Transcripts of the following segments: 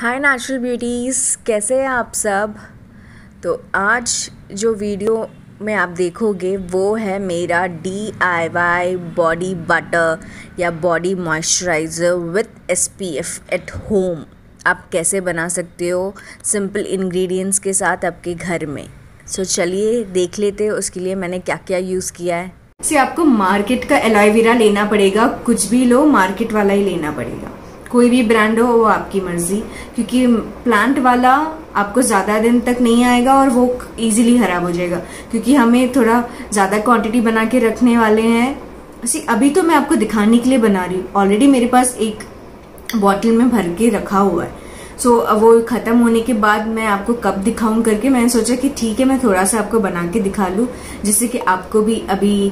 हाय natural beauties, कैसे हैं आप सब। तो आज जो वीडियो में आप देखोगे वो है मेरा DIY बॉडी बटर या body moisturiser with SPF at home. आप कैसे बना सकते हो सिंपल इंग्रेडिएंट्स के साथ आपके घर में। सो चलिए देख लेते हैं उसके लिए मैंने क्या क्या यूज़ किया है। से आपको मार्केट का एलोवेरा लेना पड़ेगा, कुछ भी लो मार्केट वाला ही लेना पड़ेगा, कोई भी ब्रांड हो वो आपकी मर्जी, क्योंकि प्लांट वाला आपको ज़्यादा दिन तक नहीं आएगा और वो इजीली ख़राब हो जाएगा, क्योंकि हमें थोड़ा ज़्यादा क्वांटिटी बना के रखने वाले हैं। सी अभी तो मैं आपको दिखाने के लिए बना रही हूँ, ऑलरेडी मेरे पास एक बॉटल में भर के रखा हुआ है। सो वो ख़त्म होने के बाद मैं आपको कब दिखाऊँ करके मैंने सोचा कि ठीक है मैं थोड़ा सा आपको बना के दिखा लूँ, जिससे कि आपको भी अभी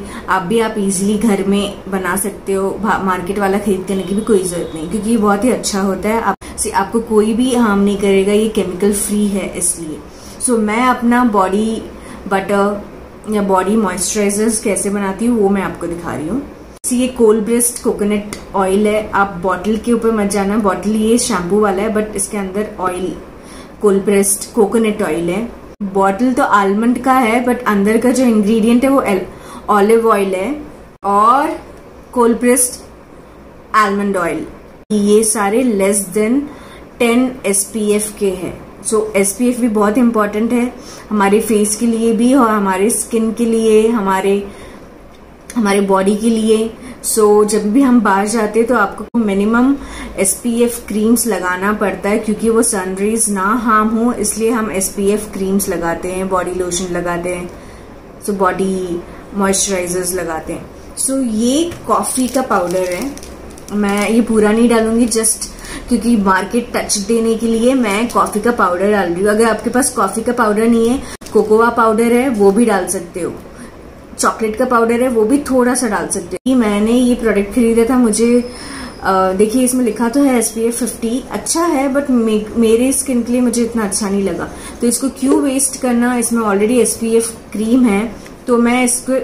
आप इजीली घर में बना सकते हो। मार्केट वाला खरीदने की भी कोई ज़रूरत नहीं, क्योंकि ये बहुत ही अच्छा होता है, आपको कोई भी हार्म नहीं करेगा, ये केमिकल फ्री है इसलिए। सो मैं अपना बॉडी बटर या बॉडी मॉइस्चराइजर्स कैसे बनाती हूँ वो मैं आपको दिखा रही हूँ। ये कोल्ड ब्रेस्ड कोकोनट ऑयल है, आप बॉटल के ऊपर मत जाना, बॉटल ये शैम्पू वाला है बट इसके अंदर oil cold pressed coconut oil है। बॉटल तो आलमंड का है बट अंदर का जो इंग्रेडिएंट है वो ऑलिव ऑयल है और कोल्ड ब्रेस्ड आलमंड ऑयल। ये सारे लेस देन 10 SPF के हैं। सो SPF भी बहुत इम्पोर्टेंट है हमारे फेस के लिए भी और हमारे स्किन के लिए, हमारे बॉडी के लिए। सो जब भी हम बाहर जाते हैं तो आपको मिनिमम SPF क्रीम्स लगाना पड़ता है, क्योंकि वो सनरेज ना हार्म हो इसलिए हम SPF क्रीम्स लगाते हैं, बॉडी लोशन लगाते हैं, सो बॉडी मॉइस्चराइजर्स लगाते हैं। सो ये कॉफ़ी का पाउडर है, मैं ये पूरा नहीं डालूंगी जस्ट क्योंकि मार्केट टच देने के लिए मैं कॉफ़ी का पाउडर डाल रही हूँ। अगर आपके पास कॉफ़ी का पाउडर नहीं है, कोकोआ पाउडर है वो भी डाल सकते हो, चॉकलेट का पाउडर है वो भी थोड़ा सा डाल सकते हो। मैंने ये प्रोडक्ट खरीदा था, मुझे देखिए इसमें लिखा तो है SPF 50, अच्छा है बट मेरे स्किन के लिए मुझे इतना अच्छा नहीं लगा, तो इसको क्यों वेस्ट करना। इसमें ऑलरेडी SPF क्रीम है, तो मैं इसको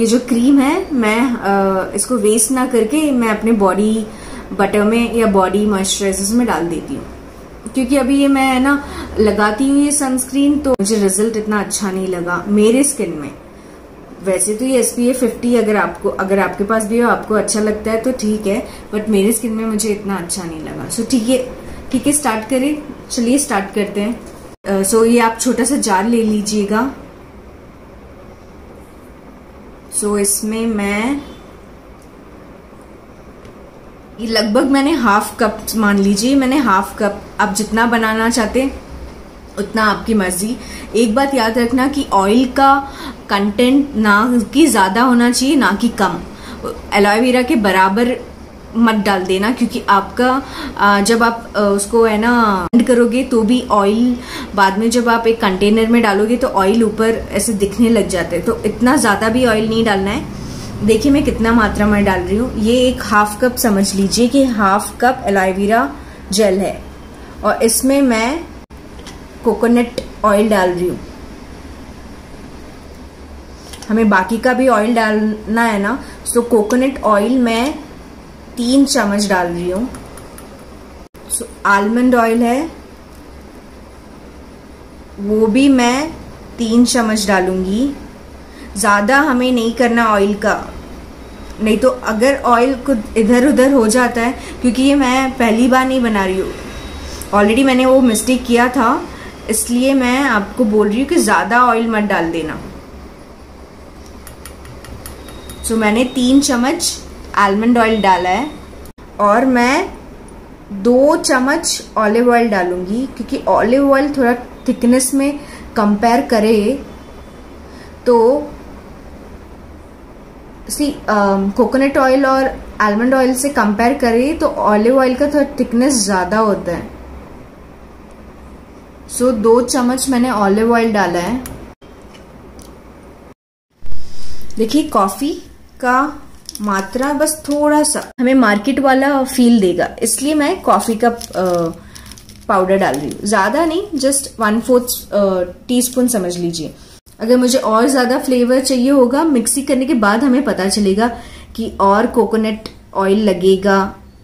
ये जो क्रीम है मैं इसको वेस्ट ना करके मैं अपने बॉडी बटर में या बॉडी मॉइस्चराइजर्स में डाल देती हूँ, क्योंकि अभी ये मैं है ना लगाती हूँ ये सनस्क्रीन, तो मुझे रिजल्ट इतना अच्छा नहीं लगा मेरे स्किन में। वैसे तो ये SPF 50 अगर आपके पास भी हो आपको अच्छा लगता है तो ठीक है, बट मेरे स्किन में मुझे इतना अच्छा नहीं लगा। सो ठीक है स्टार्ट करें, चलिए स्टार्ट करते हैं। सो ये आप छोटा सा जार ले लीजिएगा। सो इसमें मैं ये लगभग मैंने हाफ कप, मान लीजिए मैंने हाफ कप, आप जितना बनाना चाहते हैं उतना आपकी मर्जी। एक बात याद रखना कि ऑयल का कंटेंट ना कि ज़्यादा होना चाहिए ना कि कम, एलोवेरा के बराबर मत डाल देना, क्योंकि आपका जब आप उसको है ना ब्लेंड करोगे तो भी ऑयल बाद में जब आप एक कंटेनर में डालोगे तो ऑयल ऊपर ऐसे दिखने लग जाता है, तो इतना ज़्यादा भी ऑयल नहीं डालना है। देखिए मैं कितना मात्रा में डाल रही हूँ, ये एक हाफ कप समझ लीजिए कि हाफ कप एलोवेरा जेल है और इसमें मैं कोकोनट ऑयल डाल रही हूँ। हमें बाकी का भी ऑयल डालना है ना, सो कोकोनट ऑयल मैं 3 चम्मच डाल रही हूँ। सो आलमंड ऑयल है वो भी मैं 3 चम्मच डालूंगी, ज़्यादा हमें नहीं करना ऑयल का, नहीं तो अगर ऑयल कुछ इधर उधर हो जाता है, क्योंकि ये मैं पहली बार नहीं बना रही हूँ, ऑलरेडी मैंने वो मिस्टेक किया था, इसलिए मैं आपको बोल रही हूँ कि ज़्यादा ऑयल मत डाल देना। सो मैंने 3 चम्मच आलमंड ऑयल डाला है और मैं 2 चम्मच ऑलिव ऑयल डालूंगी, क्योंकि ऑलिव ऑयल थोड़ा थिकनेस में कंपेयर करें तो कोकोनट ऑयल और आलमंड ऑयल से कंपेयर करें तो ऑलिव ऑयल का थोड़ा थिकनेस ज़्यादा होता है। सो 2 चम्मच मैंने ऑलिव ऑयल डाला है। देखिए कॉफ़ी का मात्रा बस थोड़ा सा हमें मार्केट वाला फील देगा, इसलिए मैं कॉफ़ी का पाउडर डाल रही हूँ, ज़्यादा नहीं, जस्ट 1/4 टीस्पून समझ लीजिए। अगर मुझे और ज़्यादा फ्लेवर चाहिए होगा, मिक्सी करने के बाद हमें पता चलेगा कि और कोकोनट ऑयल लगेगा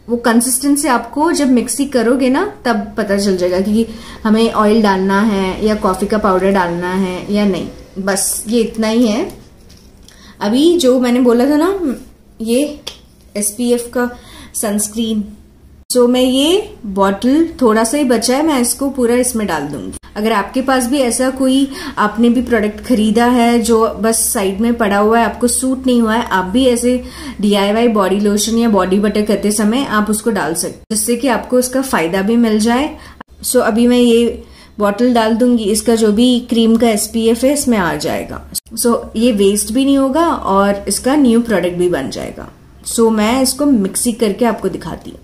वो कंसिस्टेंसी आपको जब मिक्सी करोगे ना तब पता चल जाएगा कि हमें ऑयल डालना है या कॉफ़ी का पाउडर डालना है या नहीं। बस ये इतना ही है। अभी जो मैंने बोला था ना ये SPF का सनस्क्रीन, तो मैं ये बॉटल थोड़ा सा ही बचा है, मैं इसको पूरा इसमें डाल दूंगी। अगर आपके पास भी ऐसा कोई आपने भी प्रोडक्ट खरीदा है जो बस साइड में पड़ा हुआ है, आपको सूट नहीं हुआ है, आप भी ऐसे DIY बॉडी लोशन या बॉडी बटर करते समय आप उसको डाल सकते हो, जिससे कि आपको उसका फायदा भी मिल जाए। सो अभी मैं ये बॉटल डाल दूंगी, इसका जो भी क्रीम का SPF है इसमें आ जाएगा। सो ये वेस्ट भी नहीं होगा और इसका न्यू प्रोडक्ट भी बन जाएगा। सो मैं इसको मिक्सी करके आपको दिखाती हूँ।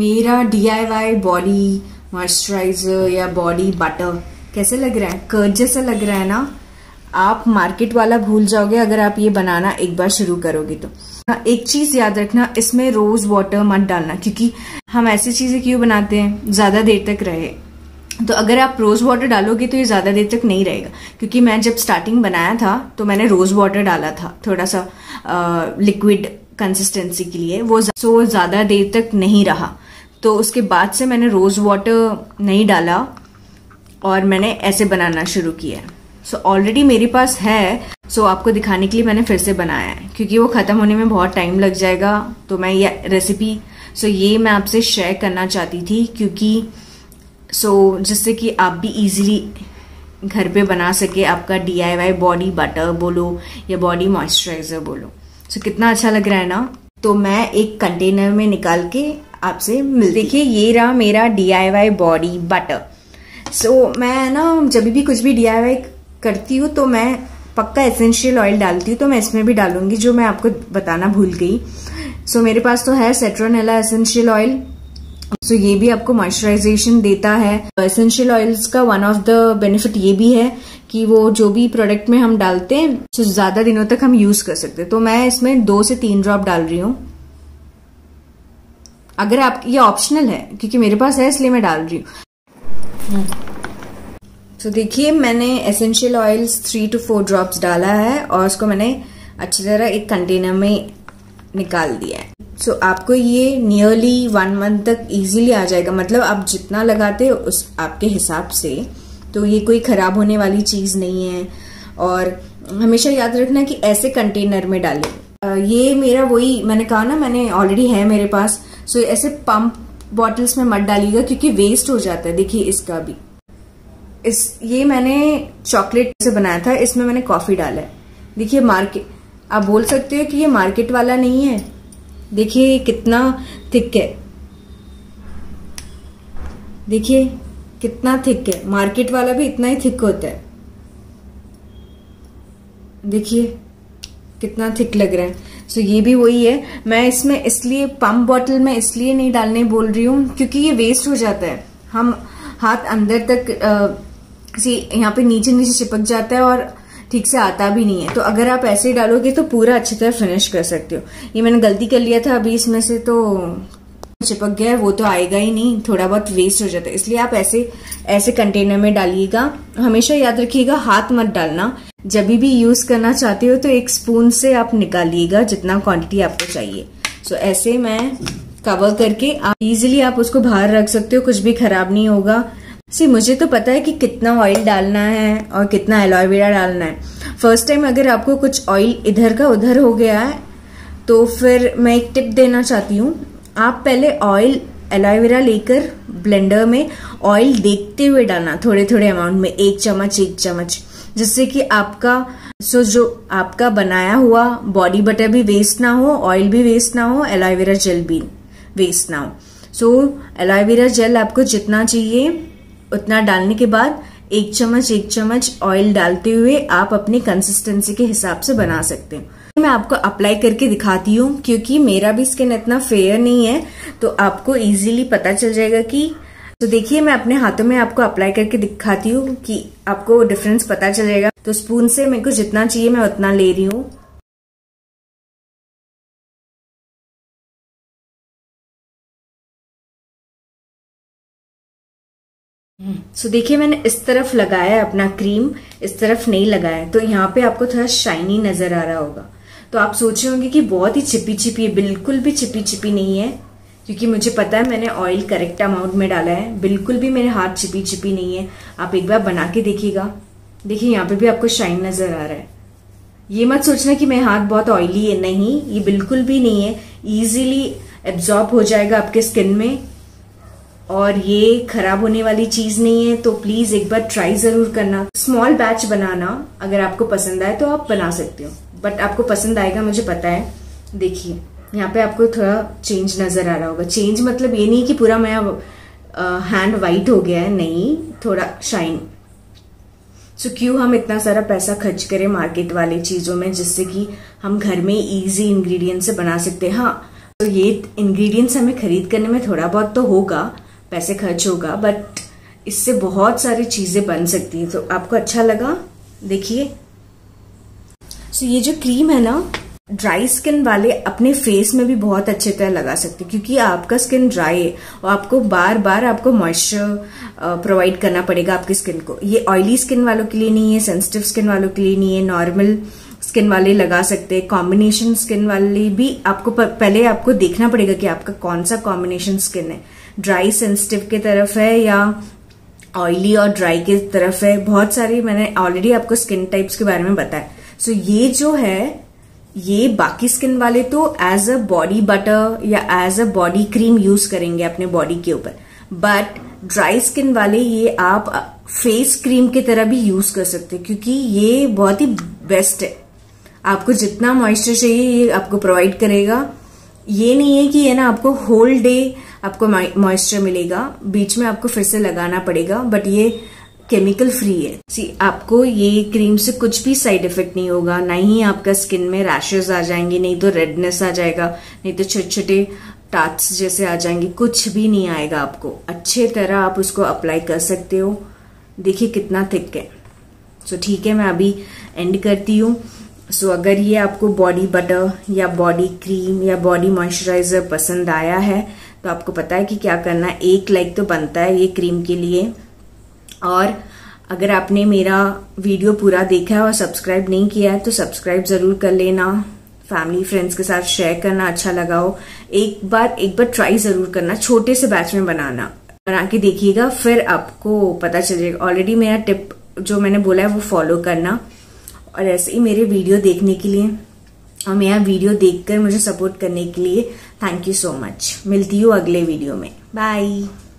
मेरा DIY बॉडी मॉइस्चराइजर या बॉडी बटर कैसे लग रहा है? कर्ड जैसा लग रहा है ना। आप मार्केट वाला भूल जाओगे अगर आप ये बनाना एक बार शुरू करोगे तो। एक चीज याद रखना, इसमें रोज वाटर मत डालना, क्योंकि हम ऐसी चीजें क्यों बनाते हैं, ज्यादा देर तक रहे। तो अगर आप रोज वाटर डालोगे तो ये ज्यादा देर तक नहीं रहेगा, क्योंकि मैं जब स्टार्टिंग बनाया था तो मैंने रोज वाटर डाला था थोड़ा सा लिक्विड कंसिस्टेंसी के लिए, वो ज्यादा देर तक नहीं रहा। तो उसके बाद से मैंने रोज वाटर नहीं डाला और मैंने ऐसे बनाना शुरू किया। सो ऑलरेडी मेरे पास है, सो आपको दिखाने के लिए मैंने फिर से बनाया है, क्योंकि वो खत्म होने में बहुत टाइम लग जाएगा। तो मैं ये रेसिपी ये मैं आपसे शेयर करना चाहती थी, क्योंकि जिससे कि आप भी इजीली घर पे बना सके आपका DIY बॉडी बटर बोलो या बॉडी मॉइस्चराइजर बोलो। कितना अच्छा लग रहा है ना। तो मैं एक कंटेनर में निकाल के आपसे मिल, देखिए ये रहा मेरा DIY बॉडी बटर। मैं ना जब भी कुछ भी DIY करती हूँ तो मैं पक्का एसेंशियल ऑयल डालती हूँ, तो मैं इसमें भी डालूंगी, जो मैं आपको बताना भूल गई। मेरे पास तो है सेट्रोनेला एसेंशियल ऑयल। ये भी आपको मॉइस्चराइजेशन देता है। एसेंशियल ऑयल्स का वन ऑफ द बेनिफिट ये भी है कि वो जो भी प्रोडक्ट में हम डालते हैं ज्यादा दिनों तक हम यूज कर सकते हैं। तो मैं इसमें 2 से 3 ड्रॉप डाल रही हूँ। अगर आप, ये ऑप्शनल है क्योंकि मेरे पास है इसलिए मैं डाल रही हूँ। देखिए मैंने एसेंशियल ऑयल्स 3 से 4 ड्रॉप्स डाला है और उसको मैंने अच्छी तरह एक कंटेनर में निकाल दिया है। आपको ये नियरली 1 मंथ तक इजीली आ जाएगा, मतलब आप जितना लगाते हो उस आपके हिसाब से। तो ये कोई खराब होने वाली चीज नहीं है। और हमेशा याद रखना कि ऐसे कंटेनर में डालें। ये मेरा वही मैंने कहा ना, मैंने ऑलरेडी है मेरे पास। ऐसे पंप बॉटल्स में मत डालिएगा क्योंकि वेस्ट हो जाता है। देखिए इसका भी ये मैंने चॉकलेट से बनाया था, इसमें मैंने कॉफी डाला है। देखिए मार्केट, आप बोल सकते हो कि ये मार्केट वाला नहीं है, देखिए कितना थिक है, देखिए कितना थिक है। मार्केट वाला भी इतना ही थिक होता है। देखिए कितना थिक लग रहा है। ये भी वही है। मैं इसमें इसलिए पंप बॉटल में इसलिए नहीं डालने बोल रही हूँ क्योंकि ये वेस्ट हो जाता है। हम हाथ अंदर तक यहाँ पे नीचे चिपक जाता है और ठीक से आता भी नहीं है। तो अगर आप ऐसे डालोगे तो पूरा अच्छी तरह फिनिश कर सकते हो। ये मैंने गलती कर लिया था अभी, इसमें से तो चिपक गया है, वो तो आएगा ही नहीं, थोड़ा बहुत वेस्ट हो जाता है। इसलिए आप ऐसे कंटेनर में डालिएगा। हमेशा याद रखिएगा हाथ मत डालना। जब भी यूज करना चाहते हो तो एक स्पून से आप निकालिएगा जितना क्वांटिटी आपको चाहिए। ऐसे मैं कवर करके इजिली आप उसको बाहर रख सकते हो, कुछ भी खराब नहीं होगा। मुझे तो पता है कि कितना ऑयल डालना है और कितना एलोवेरा डालना है। फर्स्ट टाइम अगर आपको कुछ ऑयल इधर का उधर हो गया है तो फिर मैं एक टिप देना चाहती हूँ। आप पहले ऑयल एलोवेरा लेकर ब्लेंडर में ऑयल देखते हुए डालना, थोड़े थोड़े अमाउंट में, एक चम्मच, जिससे कि आपका जो आपका बनाया हुआ बॉडी बटर भी वेस्ट ना हो, ऑयल भी वेस्ट ना हो, एलोवेरा जेल भी वेस्ट ना हो। एलोवेरा जेल आपको जितना चाहिए उतना डालने के बाद एक चम्मच ऑयल डालते हुए आप अपनी कंसिस्टेंसी के हिसाब से बना सकते हो। मैं आपको अप्लाई करके दिखाती हूँ क्योंकि मेरा भी स्किन इतना फेयर नहीं है, तो आपको इजीली पता चल जाएगा कि देखिए मैं अपने हाथों में आपको अप्लाई करके दिखाती हूँ कि आपको डिफरेंस पता चल जाएगा। स्पून से मेरे को जितना चाहिए मैं उतना ले रही हूँ। देखिए मैंने इस तरफ लगाया है अपना क्रीम, इस तरफ नहीं लगाया, तो यहाँ पे आपको थोड़ा शाइनी नजर आ रहा होगा। तो आप सोच रहे होंगे कि बहुत ही चिपी चिपी है, बिल्कुल भी चिपी चिपी नहीं है, क्योंकि मुझे पता है मैंने ऑयल करेक्ट अमाउंट में डाला है, बिल्कुल भी मेरे हाथ चिपी चिपी नहीं है। आप एक बार बना के देखिएगा, देखिए यहाँ पे भी आपको शाइन नजर आ रहा है। ये मत सोचना कि मेरा हाथ बहुत ऑयली है, नहीं, ये बिल्कुल भी नहीं है, इजीली एब्जॉर्ब हो जाएगा आपके स्किन में और ये खराब होने वाली चीज नहीं है। तो प्लीज एक बार ट्राई जरूर करना, स्मॉल बैच बनाना, अगर आपको पसंद आए तो आप बना सकते हो, बट आपको पसंद आएगा मुझे पता है। देखिए यहाँ पे आपको थोड़ा चेंज नजर आ रहा होगा, चेंज मतलब ये नहीं कि पूरा मेरा हैंड वाइट हो गया है, नहीं, थोड़ा शाइन। सो क्यों हम इतना सारा पैसा खर्च करें मार्केट वाली चीजों में, जिससे कि हम घर में इजी इंग्रेडिएंट्स से बना सकते हैं। हाँ, तो ये इंग्रेडिएंट्स हमें खरीद करने में थोड़ा बहुत तो होगा, पैसे खर्च होगा, बट इससे बहुत सारी चीजें बन सकती हैं। तो आपको अच्छा लगा, देखिए। सो ये जो क्रीम है ना, ड्राई स्किन वाले अपने फेस में भी बहुत अच्छे तरह लगा सकते हैं, क्योंकि आपका स्किन ड्राई है और आपको बार बार आपको मॉइस्चर प्रोवाइड करना पड़ेगा आपकी स्किन को। ये ऑयली स्किन वालों के लिए नहीं है, सेंसिटिव स्किन वालों के लिए नहीं है, नॉर्मल स्किन वाले लगा सकते हैं। कॉम्बिनेशन स्किन वाले भी आपको पहले आपको देखना पड़ेगा कि आपका कौन सा कॉम्बिनेशन स्किन है, ड्राई सेंसिटिव की तरफ है या ऑयली और ड्राई की तरफ है। बहुत सारी मैंने ऑलरेडी आपको स्किन टाइप्स के बारे में बताया। सो ये जो है, ये बाकी स्किन वाले तो एज अ बॉडी बटर या as a body cream use करेंगे अपने बॉडी के ऊपर, बट ड्राई स्किन वाले ये आप फेस क्रीम की तरह भी यूज कर सकते हैं, क्योंकि ये बहुत ही बेस्ट है। आपको जितना मॉइस्चर चाहिए ये आपको प्रोवाइड करेगा। ये नहीं है कि ये ना आपको होल डे आपको मॉइस्चर मिलेगा, बीच में आपको फिर से लगाना पड़ेगा, बट ये केमिकल फ्री है। आपको ये क्रीम से कुछ भी साइड इफेक्ट नहीं होगा, ना ही आपका स्किन में रैशेस आ जाएंगे, नहीं तो रेडनेस आ जाएगा, नहीं तो छोटे छोटे टाट्स जैसे आ जाएंगे, कुछ भी नहीं आएगा आपको। अच्छे तरह आप उसको अप्लाई कर सकते हो। देखिए कितना थिक है। सो ठीक है, मैं अभी एंड करती हूँ। सो अगर ये आपको बॉडी बटर या बॉडी क्रीम या बॉडी मॉइस्चराइजर पसंद आया है तो आपको पता है कि क्या करना है। एक लाइक तो बनता है ये क्रीम के लिए, और अगर आपने मेरा वीडियो पूरा देखा है और सब्सक्राइब नहीं किया है तो सब्सक्राइब जरूर कर लेना, फैमिली फ्रेंड्स के साथ शेयर करना। अच्छा लगा हो, एक बार ट्राई जरूर करना, छोटे से बैच में बना के देखिएगा, फिर आपको पता चलेगा। ऑलरेडी मेरा टिप जो मैंने बोला है वो फॉलो करना, और ऐसे ही मेरे वीडियो देखने के लिए और मेरा वीडियो देखकर मुझे सपोर्ट करने के लिए थैंक यू सो मच। मिलती हूँ अगले वीडियो में, बाय।